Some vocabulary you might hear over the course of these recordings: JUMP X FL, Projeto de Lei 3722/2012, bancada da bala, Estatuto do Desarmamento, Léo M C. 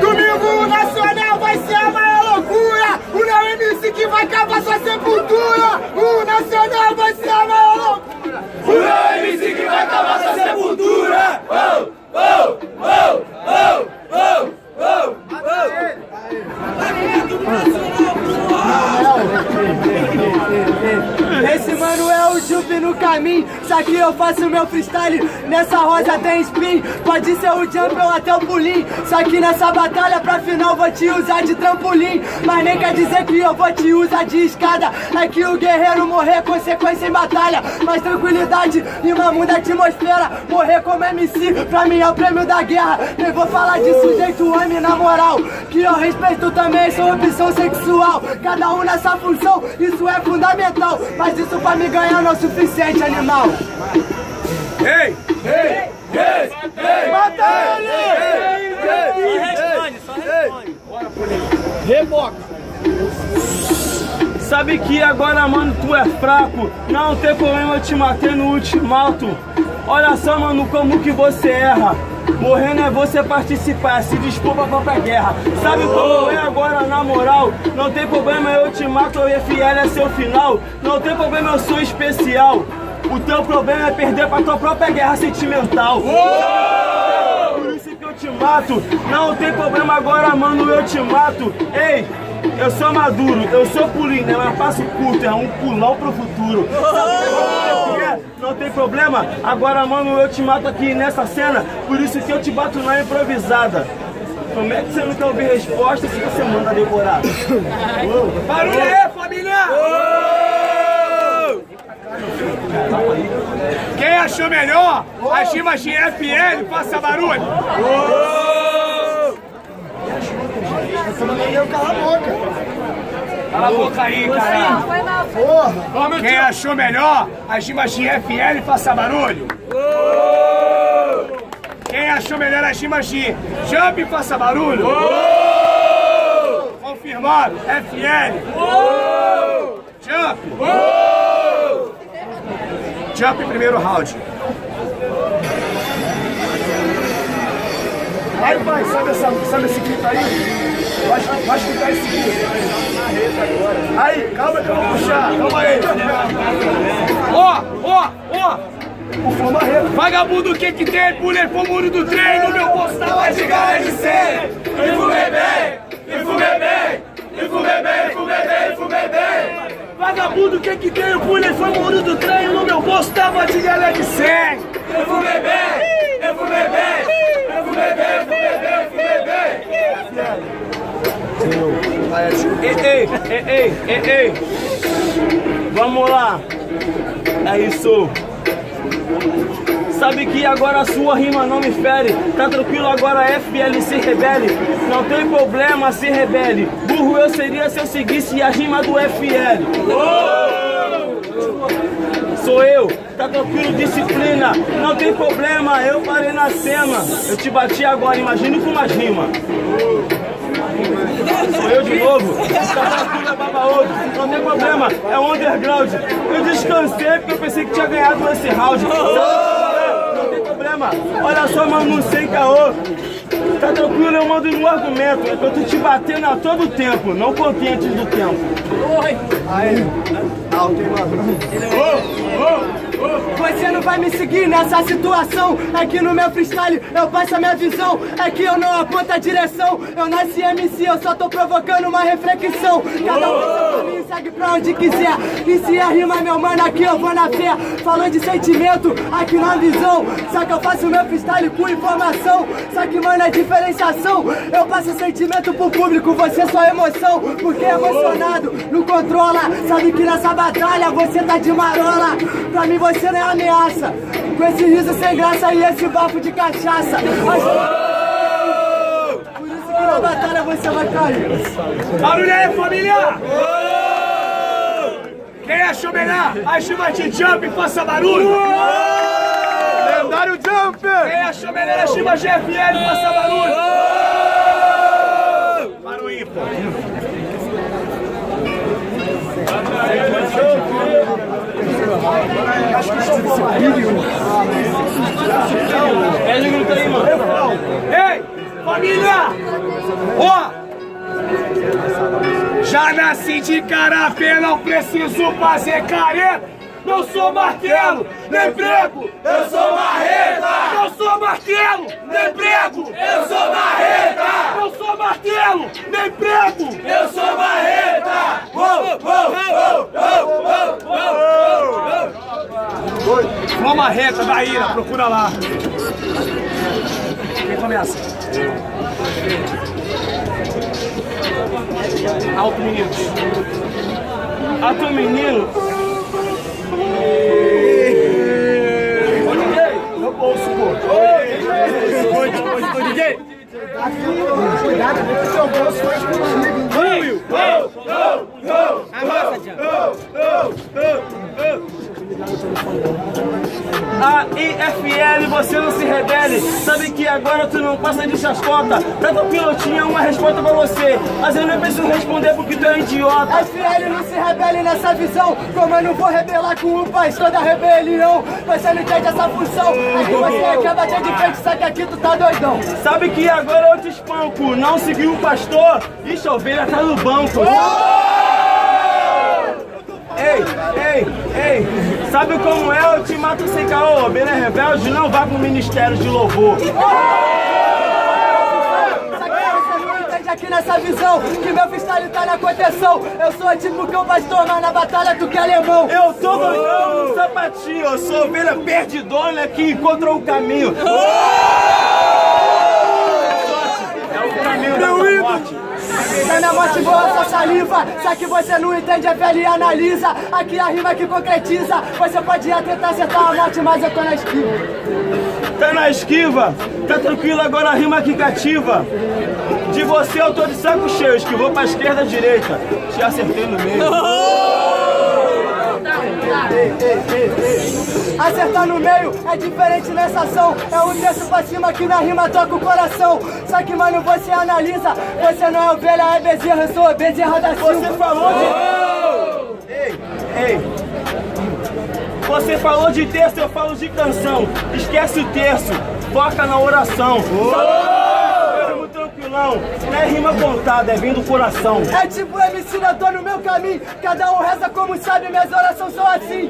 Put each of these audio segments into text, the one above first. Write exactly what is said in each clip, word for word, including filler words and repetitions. Domingo Nacional vai ser a maior loucura. O Léo M C que vai acabar sua sepultura. O Nacional vai ser a maior loucura. O Léo M C que vai acabar sua sepultura. Oh, oh, oh, oh, oh, oh, oh. Esse mano é o Jump no caminho. Isso aqui eu faço meu freestyle. Nessa rosa tem spin. Pode ser o Jump ou até o pulinho. Só que nessa batalha pra final vou te usar de trampolim. Mas nem quer dizer que eu vou te usar de escada. É que o guerreiro morrer, consequência em batalha. Mas tranquilidade e uma muda atmosfera. Morrer como M C pra mim é o prêmio da guerra. Nem vou falar de sujeito homem na moral. Que eu respeito também, sou opção sexual. Cada um nessa função, isso é fundamental. Mas isso pra me ganhar não é o suficiente, animal. Ei! Ei! Ei! Ei! Mata ele! Ei! Ei! Ei! Responde, só responde. Bora, polícia. Reboca. Sabe que agora, mano, tu é fraco. Não tem problema eu te matar no ultimato. Olha só, mano, como que você erra. Morrendo é você participar, se dispor pra própria guerra. Sabe como é agora, na moral? Não tem problema, eu te mato, o F L é seu final. Não tem problema, eu sou especial. O teu problema é perder pra tua própria guerra sentimental. Por isso que eu te mato. Não tem problema agora, mano, eu te mato. Ei, eu sou maduro, eu sou pulinho, mas passo curto, é um pulão pro futuro. Não tem problema, agora mano eu te mato aqui nessa cena. Por isso que eu te bato na improvisada. Como é que você não quer ouvir resposta se você manda decorar? Barulho aí, família! Uou! Quem achou melhor, as rimas de F L, faça barulho! Uou! Você não deu cala a boca! Cala a boca aí, cara. Porra. Quem achou melhor, as rimas de F L, faça barulho. Uou. Quem achou melhor, as rimas de Jump, faça barulho. Uou. Confirmado, F L. Uou. Jump. Uou. Jump, primeiro round. Aí, pai, sabe, essa, sabe esse grito aí? Vai, vai escutar esse grito. Aí, calma que eu vou puxar. Calma aí. Ó, ó, ó. Vagabundo, o que que tem? Pulei pro muro do trem. No meu postal é de garra de série. E fumei bem, e fumei bem, e fumei bem, e fumei bem, e fumei bem. Vagabundo, o que que tem? Pulei pro muro do trem. No meu postal é de garra de série. E fumei bem, e fumei bem. Ei, ei, ei, ei, ei, vamos lá, é isso. Sabe que agora a sua rima não me fere. Tá tranquilo agora, F L se rebele. Não tem problema, se rebele. Burro eu seria se eu seguisse a rima do F L. Oh! Sou eu, tá tranquilo, disciplina. Não tem problema, eu parei na cena. Eu te bati agora, imagina com mais rima. Sou eu de novo, não tem problema, é underground. Eu descansei porque eu pensei que tinha ganhado nesse round. Não tem problema, olha só, mano, sem caô. Tá tranquilo, eu mando no argumento. Eu tô te batendo a todo tempo, não contentes do tempo. Oi! Aí, alto, hein, mano? Você não vai me seguir nessa situação. É que no meu freestyle eu passo a minha visão. É que eu não aponto a direção. Eu nasci M C, eu só tô provocando uma reflexão. Cada um pensa pra mim e segue pra onde quiser. E se é rima, meu mano, aqui eu vou na fé. Falou de sentimento, aqui na visão. Só que eu faço meu freestyle com informação. Só que, mano, é diferenciação. Eu passo sentimento pro público, você só emoção. Porque é emocionado, não controla. Sabe que nessa batalha você tá de marola. Pra mim você Você não é ameaça, com esse riso sem graça e esse bafo de cachaça. Mas... Por isso que na batalha você vai cair. Barulho aí, família! Quem achou melhor? As rimas de Jump, faça barulho! Lendário Jump! Quem achou melhor? As rimas de F L, faça barulho! Barulho, pô! Acho que são bom. É, Ei, família! Ó! Já nasci de cara a pé, não preciso fazer careta. Não sou martelo, nem prego, eu sou marreta. Não sou martelo, nem prego, eu sou marreta. Não sou martelo, nem prego, eu sou marreta. Uou, uou, uou, uou, Flor Marreta da Ira, procura lá. Quem começa? Alto menino. Alto menino. Cuidado, porque seu bolso faz com os amigos. Vamos! Vamos! Vamos! Vamos! Vamos! Vamos! A I F L, você não se rebele. Sabe que agora tu não passa de chascota. Trata o pilotinho, uma resposta pra você. Mas eu não preciso responder porque tu é um idiota. I F L, não se rebele nessa visão. Como eu não vou rebelar com o pastor da rebelião. Você não entende essa função. Aqui você acaba de advertir, só que aqui tu tá doidão. Sabe que agora eu te espanco. Não seguiu o pastor e choveira tá no banco. Ei, ei, ei, sabe como é? Eu te mato sem caô, bem é rebelde, não vá pro ministério de louvor. Aqui nessa visão, que meu freestyle tá na proteção. Eu sou tipo cão pastor, mas na batalha tu que é alemão. Eu tô doidão no sapatinho, eu sou ovelha perdidona que encontrou o caminho. Tá na morte boa sua saliva, só que você não entende a pele e analisa. Aqui a rima que concretiza. Você pode ir tentar acertar a morte, mas eu tô na esquiva. Tá na esquiva? Tá tranquilo, agora a rima que cativa. De você eu tô de saco cheio, esquivou pra esquerda e direita. Te acertei no meio. Acertar no meio é diferente nessa ação. É um terço pra cima que na rima toca o coração. Só que mano, você analisa. Você não é ovelha, é bezerra, eu sou a bezerra da Silva. Você falou de... Ei, ei. Você falou de terço, eu falo de canção. Esquece o terço, foca na oração. Não, não é rima contada, é vindo do coração. É tipo M C, eu tô no meu caminho. Cada um reza como sabe, minhas orações são assim.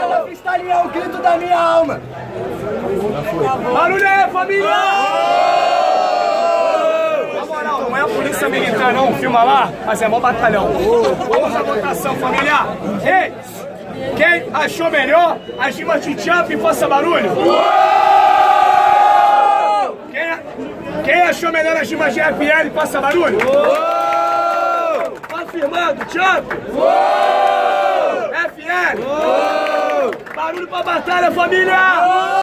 Cada freestyle é o grito da minha alma. Barulho é, família! Na moral, não é a polícia militar não, filma lá, mas é mó batalhão. Vamos à votação, família! Ei! Quem achou melhor, as rimas de Jump, faça barulho! Quem achou melhor as rimas de F L, passa barulho? Uou! Afirmando, Jump! Uou! F L! Uou! Barulho pra batalha, família! Uou!